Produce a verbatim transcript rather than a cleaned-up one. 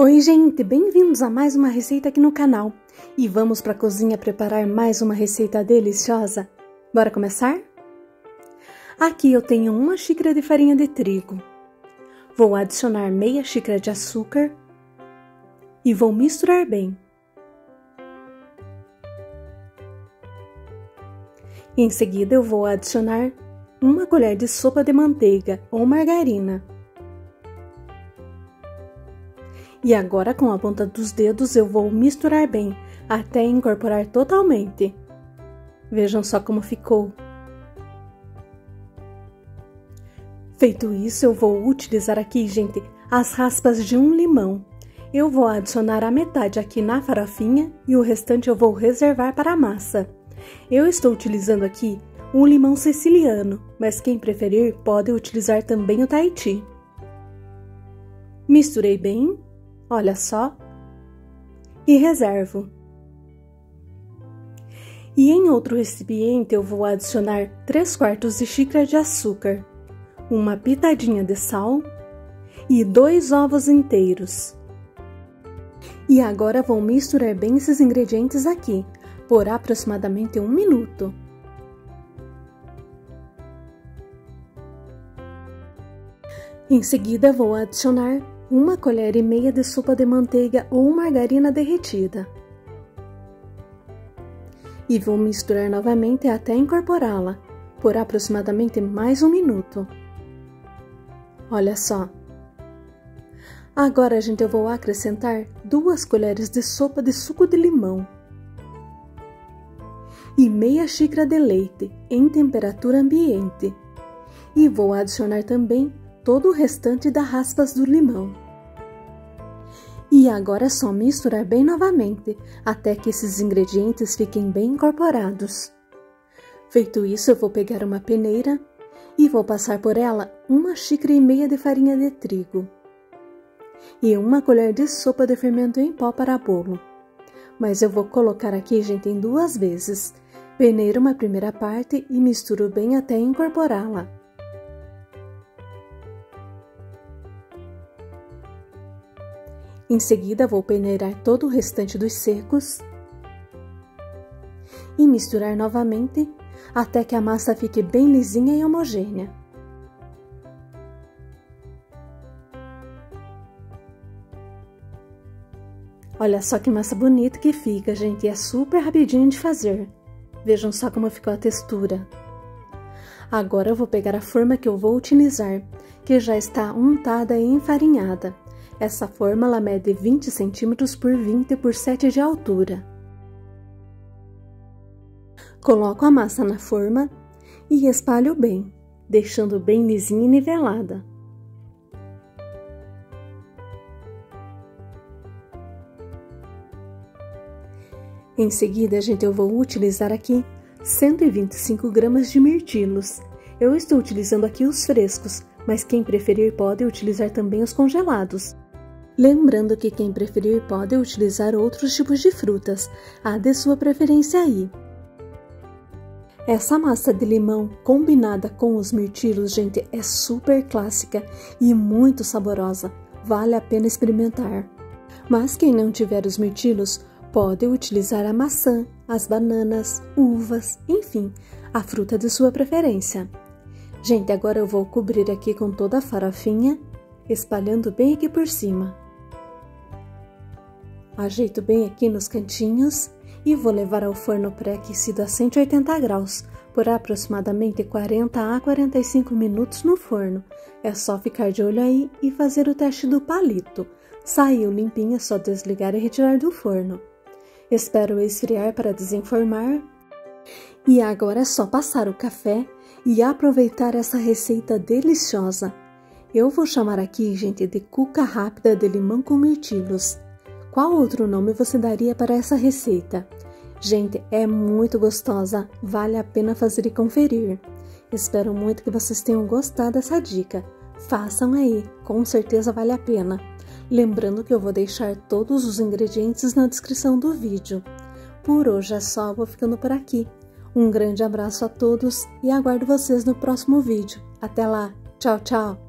Oi gente, bem-vindos a mais uma receita aqui no canal. E vamos para a cozinha preparar mais uma receita deliciosa? Bora começar? Aqui eu tenho uma xícara de farinha de trigo. Vou adicionar meia xícara de açúcar e vou misturar bem. Em seguida eu vou adicionar uma colher de sopa de manteiga ou margarina. E agora, com a ponta dos dedos, eu vou misturar bem, até incorporar totalmente. Vejam só como ficou. Feito isso, eu vou utilizar aqui, gente, as raspas de um limão. Eu vou adicionar a metade aqui na farofinha e o restante eu vou reservar para a massa. Eu estou utilizando aqui um limão siciliano, mas quem preferir pode utilizar também o Tahiti. Misturei bem. Olha só, e reservo. E em outro recipiente eu vou adicionar três quartos de xícara de açúcar, uma pitadinha de sal e dois ovos inteiros. E agora vou misturar bem esses ingredientes aqui, por aproximadamente um minuto. Em seguida vou adicionar uma colher e meia de sopa de manteiga ou margarina derretida. E vou misturar novamente até incorporá-la, por aproximadamente mais um minuto. Olha só! Agora, gente, eu vou acrescentar duas colheres de sopa de suco de limão e meia xícara de leite em temperatura ambiente. E vou adicionar também todo o restante das raspas do limão. E agora é só misturar bem novamente, até que esses ingredientes fiquem bem incorporados. Feito isso, eu vou pegar uma peneira e vou passar por ela uma xícara e meia de farinha de trigo e uma colher de sopa de fermento em pó para bolo. Mas eu vou colocar aqui, gente, em duas vezes. Peneiro uma primeira parte e misturo bem até incorporá-la. Em seguida, vou peneirar todo o restante dos secos e misturar novamente até que a massa fique bem lisinha e homogênea. Olha só que massa bonita que fica, gente! É super rapidinho de fazer. Vejam só como ficou a textura. Agora eu vou pegar a forma que eu vou utilizar, que já está untada e enfarinhada. Essa forma ela mede vinte centímetros por vinte por sete de altura. Coloco a massa na forma e espalho bem, deixando bem lisinha e nivelada. Em seguida, gente, eu vou utilizar aqui cento e vinte e cinco gramas de mirtilos. Eu estou utilizando aqui os frescos, mas quem preferir pode utilizar também os congelados. Lembrando que quem preferir pode utilizar outros tipos de frutas, a de sua preferência aí. Essa massa de limão combinada com os mirtilos, gente, é super clássica e muito saborosa, vale a pena experimentar. Mas quem não tiver os mirtilos, pode utilizar a maçã, as bananas, uvas, enfim, a fruta de sua preferência. Gente, agora eu vou cobrir aqui com toda a farofinha, espalhando bem aqui por cima. Ajeito bem aqui nos cantinhos e vou levar ao forno pré-aquecido a cento e oitenta graus por aproximadamente quarenta a quarenta e cinco minutos no forno. É só ficar de olho aí e fazer o teste do palito. Saiu limpinha, é só desligar e retirar do forno. Espero esfriar para desenformar. E agora é só passar o café e aproveitar essa receita deliciosa. Eu vou chamar aqui, gente, de cuca rápida de limão com mirtilos. Qual outro nome você daria para essa receita? Gente, é muito gostosa, vale a pena fazer e conferir. Espero muito que vocês tenham gostado dessa dica. Façam aí, com certeza vale a pena. Lembrando que eu vou deixar todos os ingredientes na descrição do vídeo. Por hoje é só, vou ficando por aqui. Um grande abraço a todos e aguardo vocês no próximo vídeo. Até lá, tchau, tchau!